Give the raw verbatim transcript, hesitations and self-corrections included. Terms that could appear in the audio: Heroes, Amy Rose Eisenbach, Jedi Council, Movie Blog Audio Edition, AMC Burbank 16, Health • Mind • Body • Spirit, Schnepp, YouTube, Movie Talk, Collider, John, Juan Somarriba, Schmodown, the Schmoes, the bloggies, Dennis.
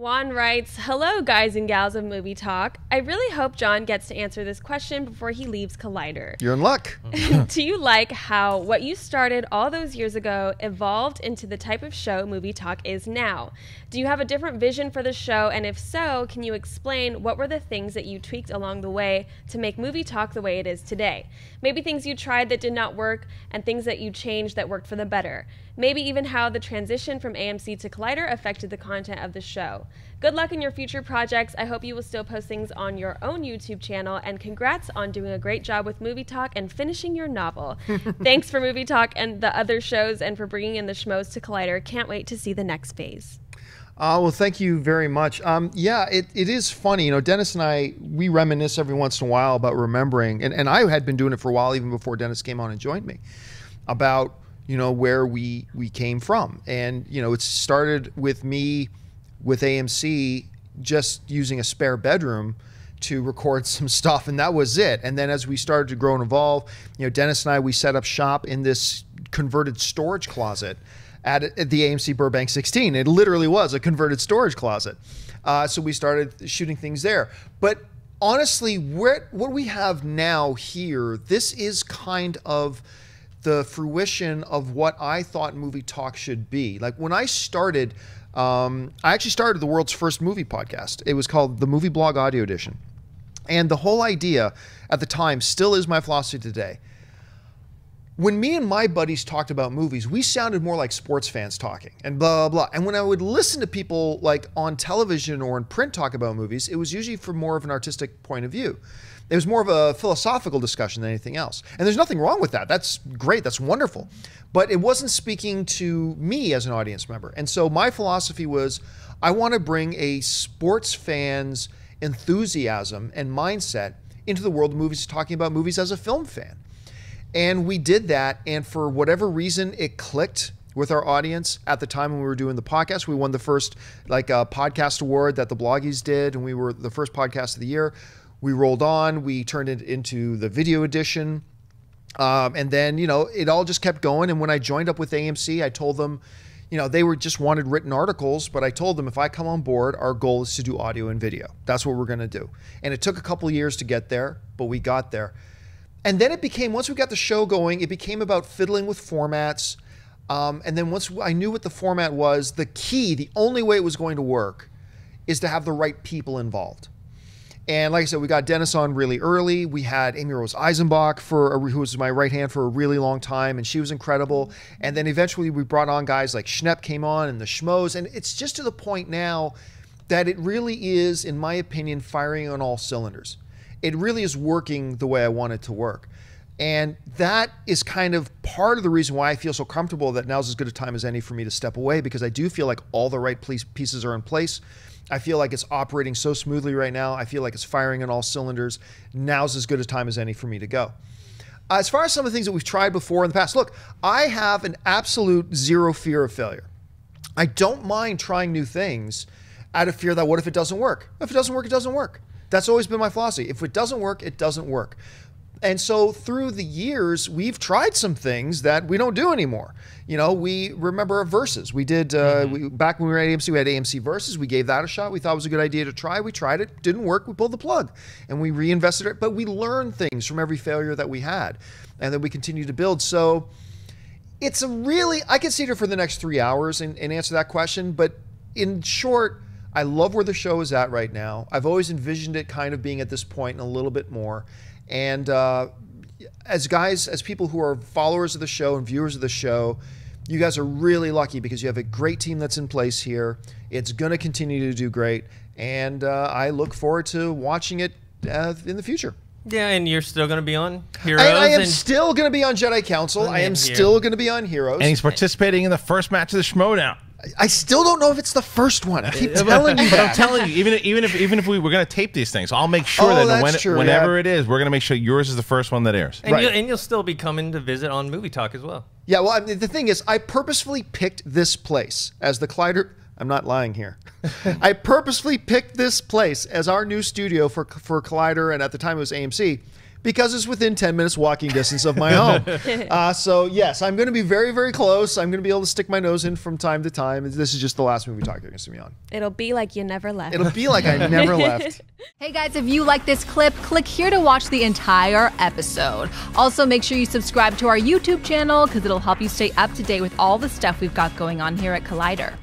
Juan writes, hello guys and gals of Movie Talk. I really hope John gets to answer this question before he leaves Collider. You're in luck. Do you like how what you started all those years ago evolved into the type of show Movie Talk is now? Do you have a different vision for the show? And if so, can you explain what were the things that you tweaked along the way to make Movie Talk the way it is today? Maybe things you tried that did not work and things that you changed that worked for the better. Maybe even how the transition from A M C to Collider affected the content of the show. Good luck in your future projects. I hope you will still post things on your own YouTube channel, and congrats on doing a great job with Movie Talk and finishing your novel. Thanks for Movie Talk and the other shows and for bringing in the Schmoes to Collider. Can't wait to see the next phase. Uh, well, thank you very much. Um, yeah, it, it is funny. You know, Dennis and I, we reminisce every once in a while about remembering, and, and I had been doing it for a while even before Dennis came on and joined me, about, you know, where we, we came from. And, you know, it started with me with A M C just using a spare bedroom to record some stuff, and that was it. And then as we started to grow and evolve, you know, Dennis and I, we set up shop in this converted storage closet at, at the A M C Burbank sixteen. It literally was a converted storage closet. Uh, so we started shooting things there. But honestly, what, what we have now here, this is kind of the fruition of what I thought Movie Talk should be. Like when I started, Um, I actually started the world's first movie podcast. It was called the Movie Blog Audio Edition. And the whole idea at the time still is my philosophy today. When me and my buddies talked about movies, we sounded more like sports fans talking and blah, blah, blah. And when I would listen to people like on television or in print talk about movies, it was usually from more of an artistic point of view. It was more of a philosophical discussion than anything else. And there's nothing wrong with that. That's great, that's wonderful. But it wasn't speaking to me as an audience member. And so my philosophy was, I want to bring a sports fan's enthusiasm and mindset into the world of movies, talking about movies as a film fan. And we did that, and for whatever reason, it clicked with our audience. At the time when we were doing the podcast, we won the first like uh, podcast award that the Bloggies did, and we were the first podcast of the year. We rolled on, we turned it into the video edition, um, and then you know it all just kept going. And when I joined up with A M C, I told them, you know, they were just wanted written articles, but I told them if I come on board, our goal is to do audio and video. That's what we're going to do. And it took a couple of years to get there, but we got there. And then it became, once we got the show going, it became about fiddling with formats. Um, and then once I knew what the format was, the key, the only way it was going to work is to have the right people involved. And like I said, we got Dennis on really early. We had Amy Rose Eisenbach, for a, who was my right hand for a really long time, and she was incredible. And then eventually we brought on guys like Schnepp came on and the Schmoes. And it's just to the point now that it really is, in my opinion, firing on all cylinders. It really is working the way I want it to work. And that is kind of part of the reason why I feel so comfortable that now's as good a time as any for me to step away, because I do feel like all the right pieces are in place. I feel like it's operating so smoothly right now. I feel like it's firing on all cylinders. Now's as good a time as any for me to go. As far as some of the things that we've tried before in the past, look, I have an absolute zero fear of failure. I don't mind trying new things out of fear that what if it doesn't work? If it doesn't work, it doesn't work. That's always been my philosophy. If it doesn't work, it doesn't work. And so through the years, we've tried some things that we don't do anymore. You know, we remember Versus. We did, uh, mm-hmm. we, back when we were at A M C, we had A M C Versus. We gave that a shot. We thought it was a good idea to try. We tried it, didn't work. We pulled the plug and we reinvested it. But we learned things from every failure that we had and then we continue to build. So it's a really, I could sit here for the next three hours and, and answer that question. But in short, I love where the show is at right now. I've always envisioned it kind of being at this point and a little bit more. And uh, as guys, as people who are followers of the show and viewers of the show, you guys are really lucky because you have a great team that's in place here. It's going to continue to do great. And uh, I look forward to watching it uh, in the future. Yeah, and you're still going to be on Heroes. I, I am and still going to be on Jedi Council. I am here. still going to be on Heroes. And he's participating in the first match of the Schmodown. I still don't know if it's the first one. I keep telling you that. I'm telling you, even even if even if we were going to tape these things, I'll make sure oh, that when, true, whenever yeah. it is, we're going to make sure yours is the first one that airs. And, right. you'll, and you'll still be coming to visit on Movie Talk as well. Yeah. Well, I mean, the thing is, I purposefully picked this place as the Collider. I'm not lying here. I purposefully picked this place as our new studio for for Collider, and at the time it was A M C. because it's within ten minutes walking distance of my home. Uh, so yes, I'm going to be very, very close. I'm going to be able to stick my nose in from time to time. This is just the last movie talk you're going to see me on. It'll be like you never left. It'll be like I never left. Hey guys, if you like this clip, click here to watch the entire episode. Also, make sure you subscribe to our YouTube channel because it'll help you stay up to date with all the stuff we've got going on here at Collider.